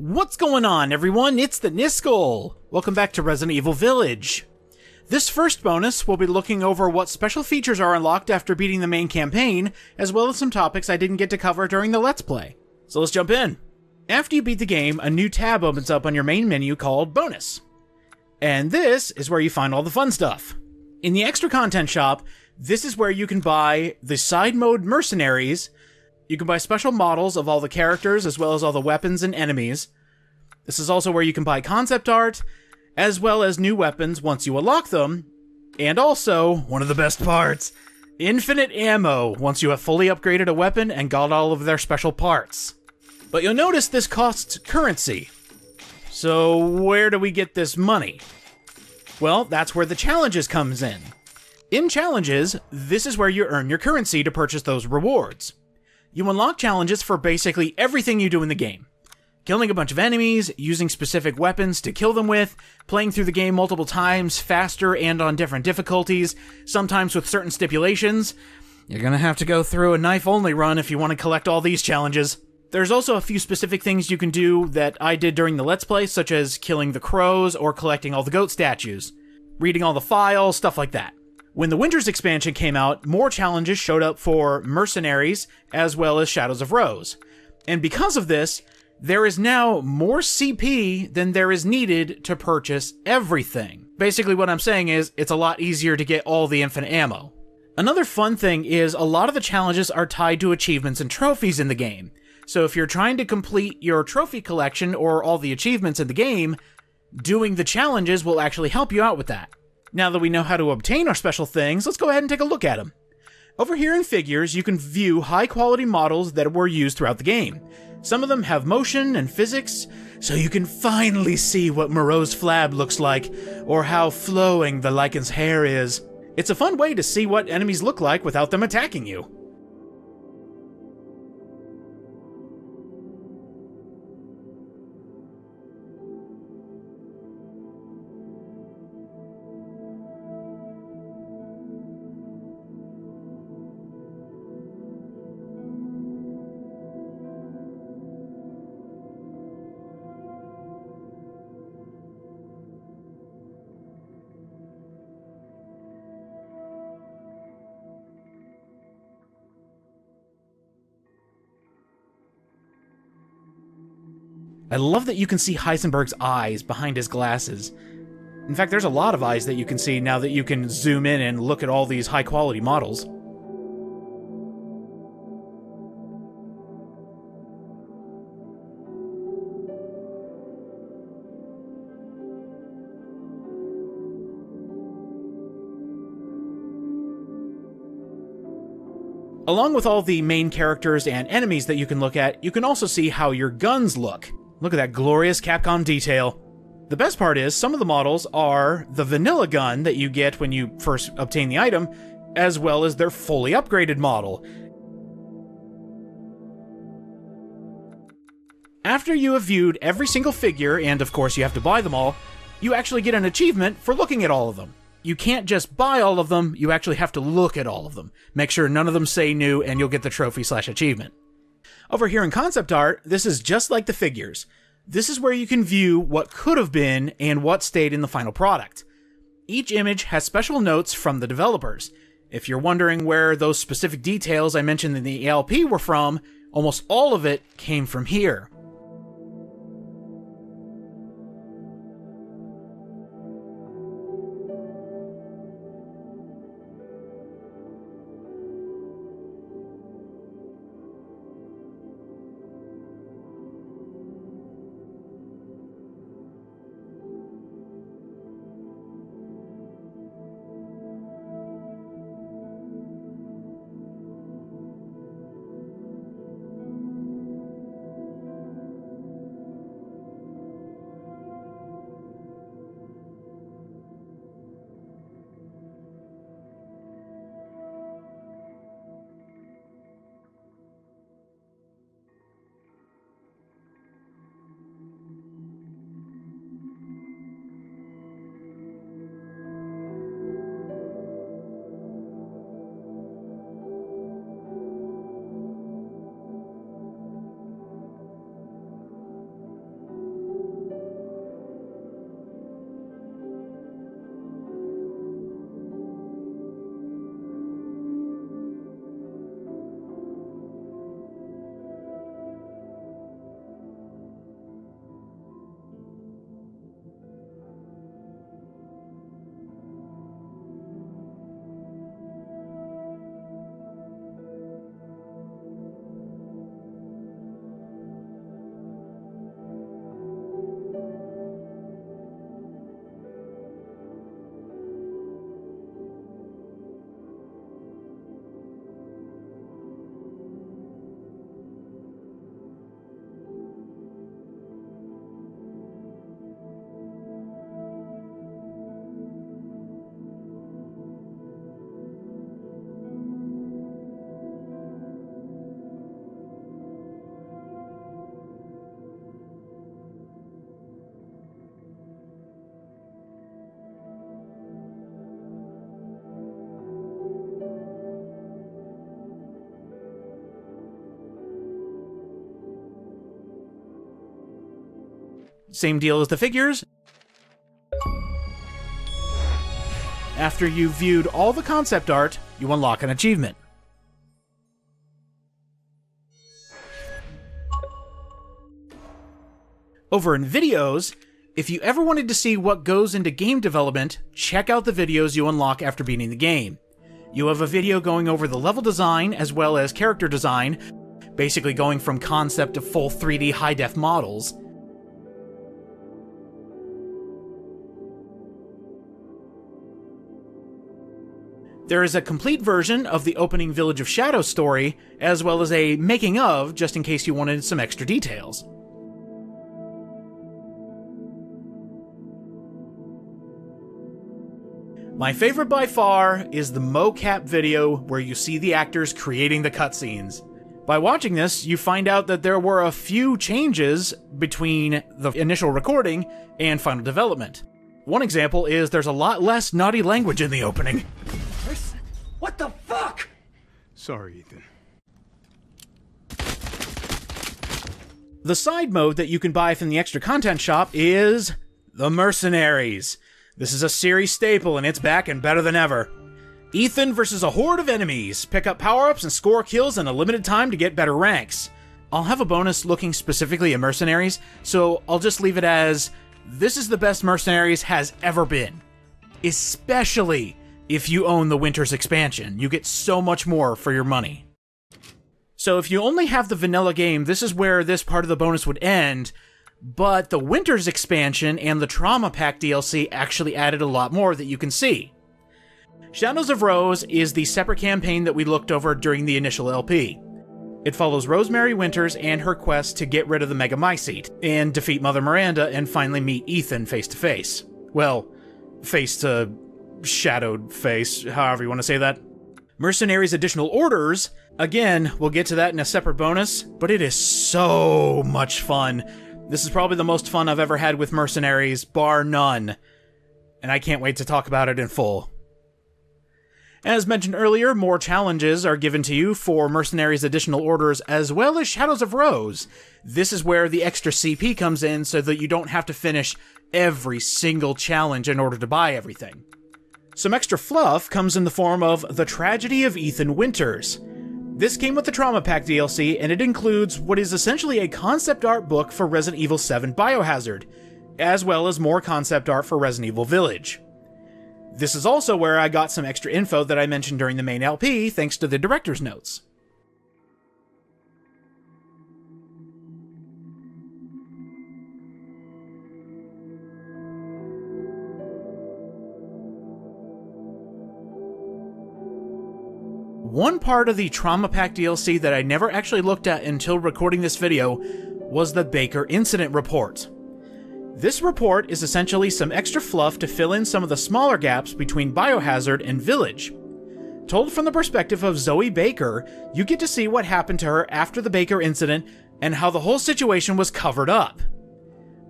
What's going on, everyone? It's the Niskel! Welcome back to Resident Evil Village. This first bonus, we'll be looking over what special features are unlocked after beating the main campaign, as well as some topics I didn't get to cover during the Let's Play. So let's jump in. After you beat the game, a new tab opens up on your main menu called Bonus. And this is where you find all the fun stuff. In the Extra Content Shop, this is where you can buy the side mode mercenaries. You can buy special models of all the characters, as well as all the weapons and enemies. This is also where you can buy concept art, as well as new weapons once you unlock them. And also, one of the best parts, infinite ammo once you have fully upgraded a weapon and got all of their special parts. But you'll notice this costs currency. So where do we get this money? Well, that's where the challenges comes in. In challenges, this is where you earn your currency to purchase those rewards. You unlock challenges for basically everything you do in the game. Killing a bunch of enemies, using specific weapons to kill them with, playing through the game multiple times, faster and on different difficulties, sometimes with certain stipulations. You're gonna have to go through a knife-only run if you want to collect all these challenges. There's also a few specific things you can do that I did during the Let's Play, such as killing the crows or collecting all the goat statues, reading all the files, stuff like that. When the Winter's Expansion came out, more challenges showed up for Mercenaries, as well as Shadows of Rose. And because of this, there is now more CP than there is needed to purchase everything. Basically what I'm saying is, it's a lot easier to get all the infinite ammo. Another fun thing is, a lot of the challenges are tied to achievements and trophies in the game. So if you're trying to complete your trophy collection or all the achievements in the game, doing the challenges will actually help you out with that. Now that we know how to obtain our special things, let's go ahead and take a look at them. Over here in figures, you can view high-quality models that were used throughout the game. Some of them have motion and physics, so you can finally see what Moreau's flab looks like, or how flowing the lichen's hair is. It's a fun way to see what enemies look like without them attacking you. I love that you can see Heisenberg's eyes behind his glasses. In fact, there's a lot of eyes that you can see now that you can zoom in and look at all these high-quality models. Along with all the main characters and enemies that you can look at, you can also see how your guns look. Look at that glorious Capcom detail. The best part is, some of the models are the vanilla gun that you get when you first obtain the item, as well as their fully upgraded model. After you have viewed every single figure, and of course you have to buy them all, you actually get an achievement for looking at all of them. You can't just buy all of them, you actually have to look at all of them. Make sure none of them say new, and you'll get the trophy/achievement. Over here in concept art, this is just like the figures. This is where you can view what could have been and what stayed in the final product. Each image has special notes from the developers. If you're wondering where those specific details I mentioned in the ALP were from, almost all of it came from here. Same deal as the figures. After you've viewed all the concept art, you unlock an achievement. Over in videos, if you ever wanted to see what goes into game development, check out the videos you unlock after beating the game. You have a video going over the level design as well as character design, basically going from concept to full 3D high-def models. There is a complete version of the opening Village of Shadows story, as well as a making of, just in case you wanted some extra details. My favorite by far is the mocap video where you see the actors creating the cutscenes. By watching this, you find out that there were a few changes between the initial recording and final development. One example is there's a lot less naughty language in the opening. What the fuck? Sorry, Ethan. The side mode that you can buy from the Extra Content Shop is the Mercenaries. This is a series staple, and it's back and better than ever. Ethan versus a horde of enemies. Pick up power-ups and score kills in a limited time to get better ranks. I'll have a bonus looking specifically at Mercenaries, so I'll just leave it as, this is the best Mercenaries has ever been. Especially if you own the Winter's Expansion. You get so much more for your money. So if you only have the vanilla game, this is where this part of the bonus would end. But the Winter's Expansion and the Trauma Pack DLC actually added a lot more that you can see. Shadows of Rose is the separate campaign that we looked over during the initial LP. It follows Rosemary Winters and her quest to get rid of the Mega Mycete, and defeat Mother Miranda and finally meet Ethan face to face. Well, face to shadowed face, however you want to say that. Mercenaries Additional Orders, again, we'll get to that in a separate bonus, but it is so much fun. This is probably the most fun I've ever had with Mercenaries, bar none. And I can't wait to talk about it in full. As mentioned earlier, more challenges are given to you for Mercenaries Additional Orders as well as Shadows of Rose. This is where the extra CP comes in so that you don't have to finish every single challenge in order to buy everything. Some extra fluff comes in the form of The Tragedy of Ethan Winters. This came with the Trauma Pack DLC, and it includes what is essentially a concept art book for Resident Evil 7 Biohazard, as well as more concept art for Resident Evil Village. This is also where I got some extra info that I mentioned during the main LP, thanks to the director's notes. One part of the Trauma Pack DLC that I never actually looked at until recording this video was the Baker Incident Report. This report is essentially some extra fluff to fill in some of the smaller gaps between Biohazard and Village. Told from the perspective of Zoe Baker, you get to see what happened to her after the Baker incident and how the whole situation was covered up.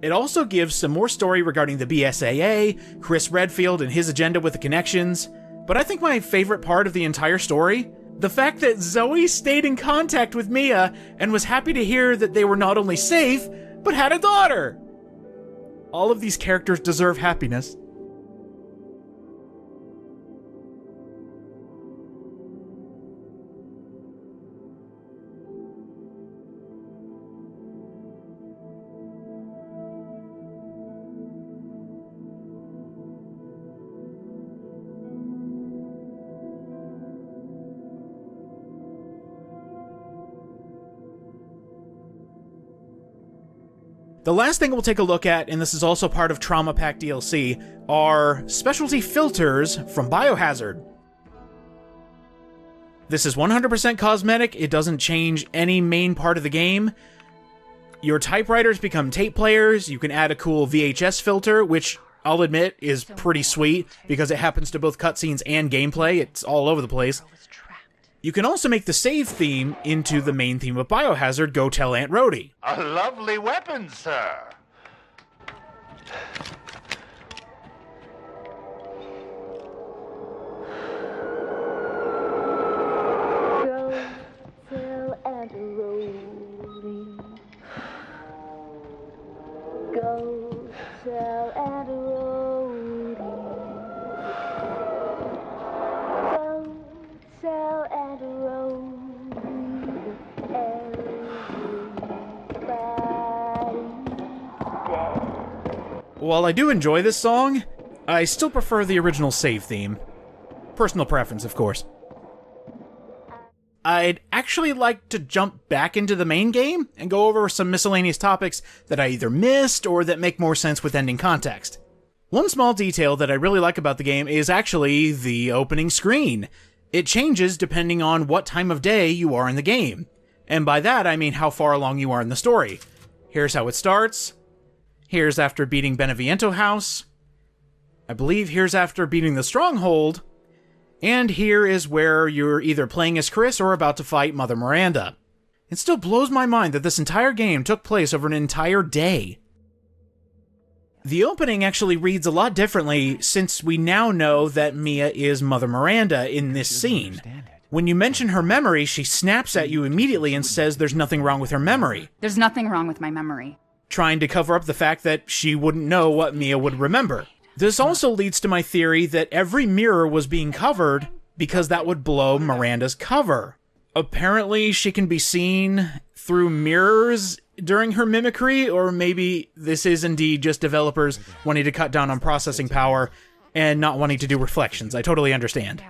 It also gives some more story regarding the BSAA, Chris Redfield and his agenda with the connections. But I think my favorite part of the entire story, the fact that Zoe stayed in contact with Mia and was happy to hear that they were not only safe, but had a daughter. All of these characters deserve happiness. The last thing we'll take a look at, and this is also part of Trauma Pack DLC, are specialty filters from Biohazard. This is 100% cosmetic, it doesn't change any main part of the game. Your typewriters become tape players, you can add a cool VHS filter, which I'll admit is pretty sweet, because it happens to both cutscenes and gameplay, it's all over the place. You can also make the save theme into the main theme of Biohazard, Go Tell Aunt Rody. A lovely weapon, sir. Go Tell Aunt Rody. Go Tell Aunt Rody. Go Tell Aunt Rody. Everybody's dead. While I do enjoy this song, I still prefer the original save theme. Personal preference, of course. I'd actually like to jump back into the main game and go over some miscellaneous topics that I either missed or that make more sense with ending context. One small detail that I really like about the game is actually the opening screen. It changes depending on what time of day you are in the game, and by that I mean how far along you are in the story. Here's how it starts, here's after beating Beneviento House, I believe here's after beating the Stronghold, and here is where you're either playing as Chris or about to fight Mother Miranda. It still blows my mind that this entire game took place over an entire day. The opening actually reads a lot differently since we now know that Mia is Mother Miranda in this scene. When you mention her memory, she snaps at you immediately and says there's nothing wrong with her memory. There's nothing wrong with my memory. Trying to cover up the fact that she wouldn't know what Mia would remember. This also leads to my theory that every mirror was being covered because that would blow Miranda's cover. Apparently, she can be seen through mirrors during her mimicry, or maybe this is indeed just developers wanting to cut down on processing power and not wanting to do reflections. I totally understand.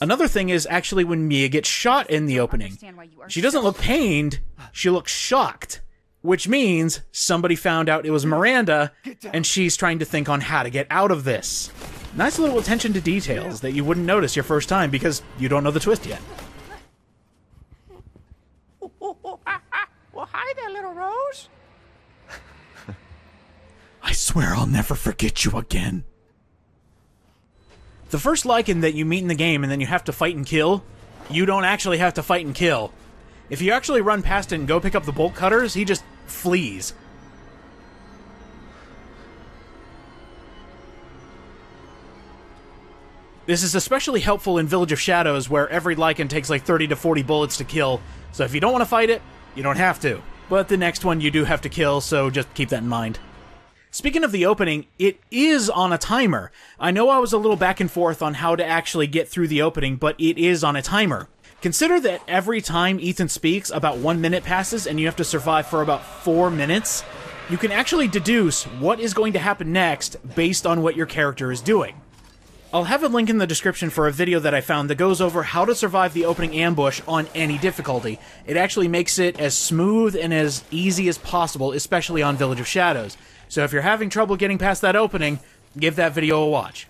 Another thing is actually when Mia gets shot in the opening. She doesn't look pained, she looks shocked. Which means somebody found out it was Miranda, and she's trying to think on how to get out of this. Nice little attention to details that you wouldn't notice your first time because you don't know the twist yet. Well, hi there, little Rose. I swear I'll never forget you again. The first Lycan that you meet in the game and then you have to fight and kill, you don't actually have to fight and kill. If you actually run past it and go pick up the bolt cutters, he just flees. This is especially helpful in Village of Shadows, where every Lycan takes like 30 to 40 bullets to kill, so if you don't want to fight it, you don't have to. But the next one you do have to kill, so just keep that in mind. Speaking of the opening, it is on a timer. I know I was a little back and forth on how to actually get through the opening, but it is on a timer. Consider that every time Ethan speaks, about 1 minute passes and you have to survive for about 4 minutes. You can actually deduce what is going to happen next based on what your character is doing. I'll have a link in the description for a video that I found that goes over how to survive the opening ambush on any difficulty. It actually makes it as smooth and as easy as possible, especially on Village of Shadows. So if you're having trouble getting past that opening, give that video a watch.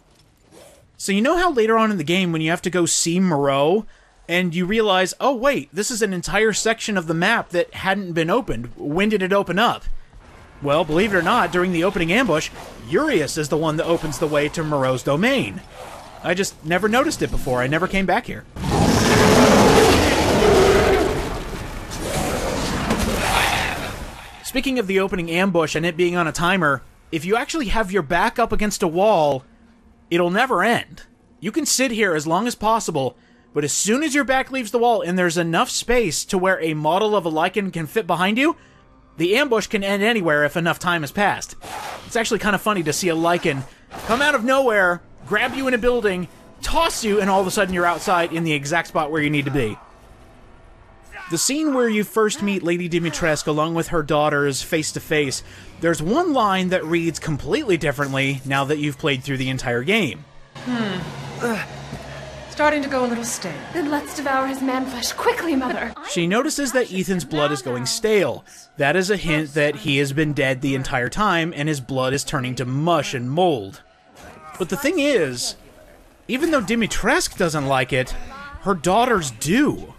So you know how later on in the game when you have to go see Moreau, and you realize, oh wait, this is an entire section of the map that hadn't been opened. When did it open up? Well, believe it or not, during the opening ambush, Urias is the one that opens the way to Moreau's Domain. I just never noticed it before. I never came back here. Speaking of the opening ambush and it being on a timer, if you actually have your back up against a wall, it'll never end. You can sit here as long as possible, but as soon as your back leaves the wall and there's enough space to where a model of a Lycan can fit behind you, the ambush can end anywhere if enough time has passed. It's actually kind of funny to see a Lycan come out of nowhere, grab you in a building, toss you, and all of a sudden you're outside in the exact spot where you need to be. The scene where you first meet Lady Dimitrescu along with her daughters face to face, there's one line that reads completely differently now that you've played through the entire game. Starting to go a little stale. Then let's devour his man-flesh quickly, Mother. She notices that Ethan's blood is going stale. That is a hint that he has been dead the entire time, and his blood is turning to mush and mold. But the thing is, even though Dimitrescu doesn't like it, her daughters do.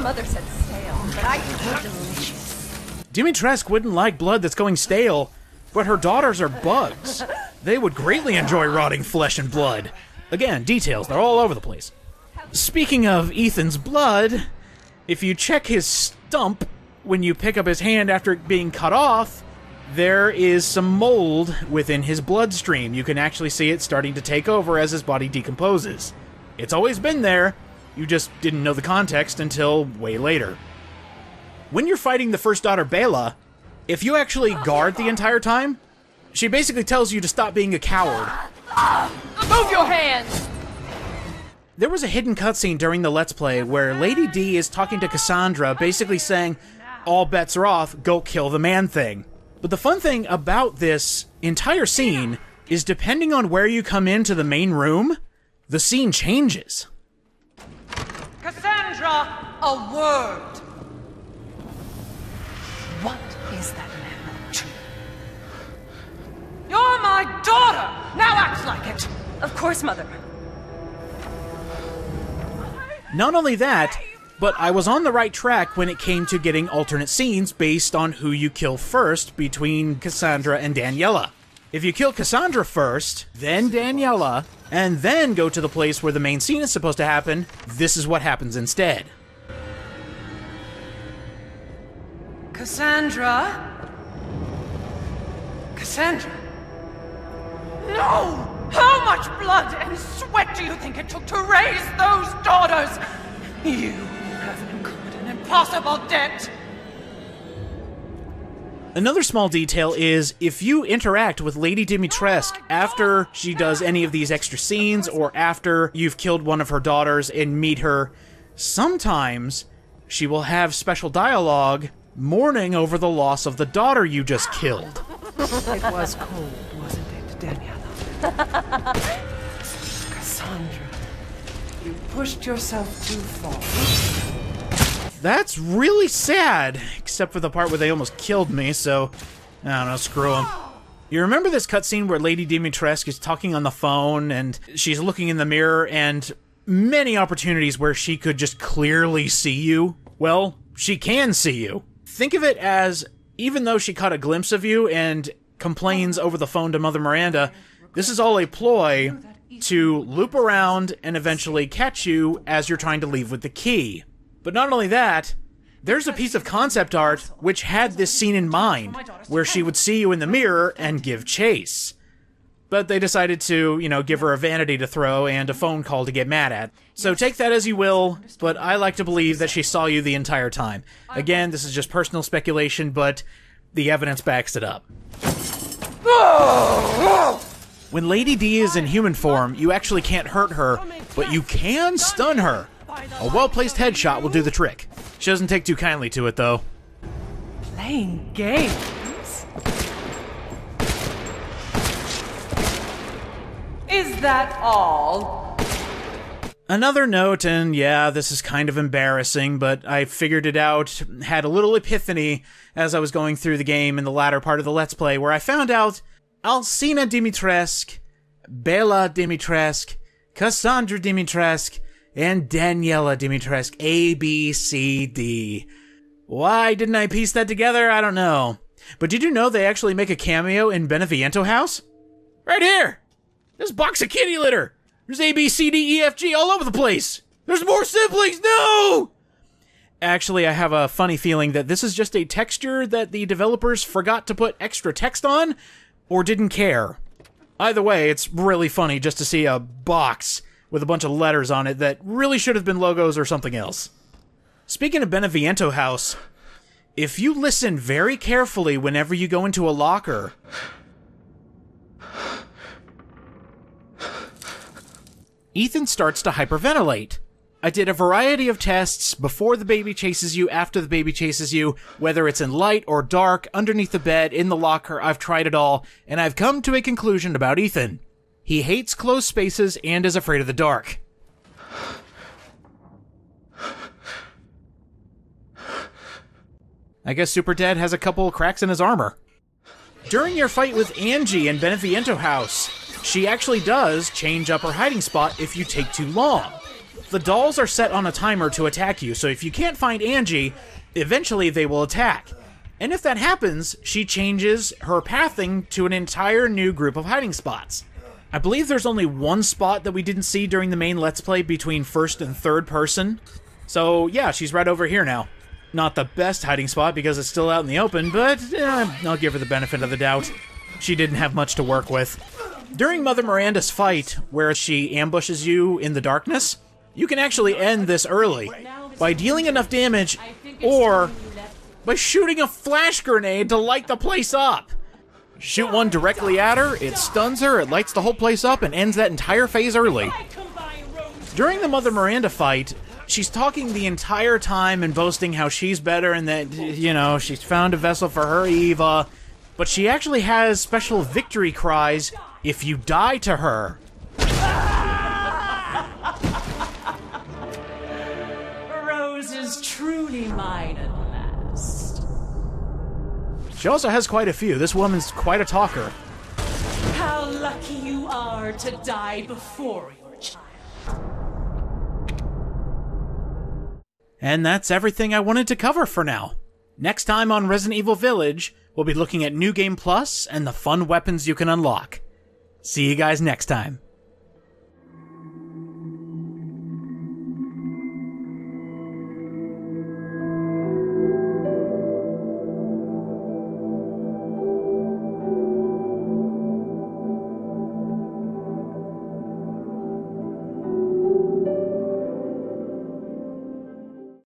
Mother said stale, but I think it's delicious. Dimitrescu wouldn't like blood that's going stale, but her daughters are bugs. They would greatly enjoy rotting flesh and blood. Again, details, they're all over the place. Speaking of Ethan's blood, if you check his stump when you pick up his hand after it being cut off, there is some mold within his bloodstream. You can actually see it starting to take over as his body decomposes. It's always been there, you just didn't know the context until way later. When you're fighting the first daughter, Bela, if you actually guard the entire time, She basically tells you to stop being a coward. Move your hands! There was a hidden cutscene during the Let's Play where Lady D is talking to Cassandra, basically saying, all bets are off, go kill the man-thing. But the fun thing about this entire scene is depending on where you come into the main room, the scene changes. Cassandra, a word! What is that man to you? You're my daughter! Now act like it! Of course, Mother. Not only that, but I was on the right track when it came to getting alternate scenes based on who you kill first between Cassandra and Daniela. If you kill Cassandra first, then Daniela, and then go to the place where the main scene is supposed to happen, this is what happens instead. Cassandra? Cassandra? No! How much blood and sweat do you think it took to raise those daughters? You have incurred an impossible debt! Another small detail is, if you interact with Lady Dimitrescu after she does any of these extra scenes, or after you've killed one of her daughters and meet her, sometimes she will have special dialogue mourning over the loss of the daughter you just killed. It was cold, wasn't it, Daniela? Cassandra, you pushed yourself too far. That's really sad, except for the part where they almost killed me, so I don't know, screw them. You remember this cutscene where Lady Dimitrescu is talking on the phone and she's looking in the mirror and many opportunities where she could just clearly see you? Well, she can see you. Think of it as, even though she caught a glimpse of you and complains over the phone to Mother Miranda, this is all a ploy to loop around and eventually catch you as you're trying to leave with the key. But not only that, there's a piece of concept art which had this scene in mind, where she would see you in the mirror and give chase. But they decided to, you know, give her a vanity to throw and a phone call to get mad at. So take that as you will, but I like to believe that she saw you the entire time. Again, this is just personal speculation, but the evidence backs it up. When Lady D is in human form, you actually can't hurt her, but you can stun her. A well-placed headshot will do the trick. She doesn't take too kindly to it, though. Playing games? Is that all? Another note, and yeah, this is kind of embarrassing, but I figured it out, had a little epiphany as I was going through the game in the latter part of the Let's Play, where I found out Alcina Dimitrescu, Bela Dimitrescu, Cassandra Dimitrescu, and Daniela Dimitrescu, A, B, C, D. Why didn't I piece that together? I don't know. But did you know they actually make a cameo in Beneviento House? Right here! This box of kitty litter! There's A, B, C, D, E, F, G all over the place! There's more siblings! No! Actually, I have a funny feeling that this is just a texture that the developers forgot to put extra text on, or didn't care. Either way, it's really funny just to see a box with a bunch of letters on it that really should have been logos or something else. Speaking of Beneviento House, if you listen very carefully whenever you go into a locker, Ethan starts to hyperventilate. I did a variety of tests before the baby chases you, after the baby chases you, whether it's in light or dark, underneath the bed, in the locker, I've tried it all, and I've come to a conclusion about Ethan. He hates closed spaces and is afraid of the dark. I guess Super Dad has a couple cracks in his armor. During your fight with Angie in Beneviento House, she actually does change up her hiding spot if you take too long. The dolls are set on a timer to attack you, so if you can't find Angie, eventually they will attack. And if that happens, she changes her pathing to an entire new group of hiding spots. I believe there's only one spot that we didn't see during the main Let's Play between first and third person. So yeah, she's right over here now. Not the best hiding spot because it's still out in the open, but I'll give her the benefit of the doubt. She didn't have much to work with. During Mother Miranda's fight, where she ambushes you in the darkness, you can actually end this early by dealing enough damage or by shooting a flash grenade to light the place up. Shoot one directly at her, it stuns her, it lights the whole place up, and ends that entire phase early. During the Mother Miranda fight, she's talking the entire time and boasting how she's better and that, you know, she's found a vessel for her Eva, but she actually has special victory cries if you die to her. Rose is truly mine at last. She also has quite a few. This woman's quite a talker. How lucky you are to die before your child. And that's everything I wanted to cover for now. Next time on Resident Evil Village, we'll be looking at New Game Plus and the fun weapons you can unlock. See you guys next time.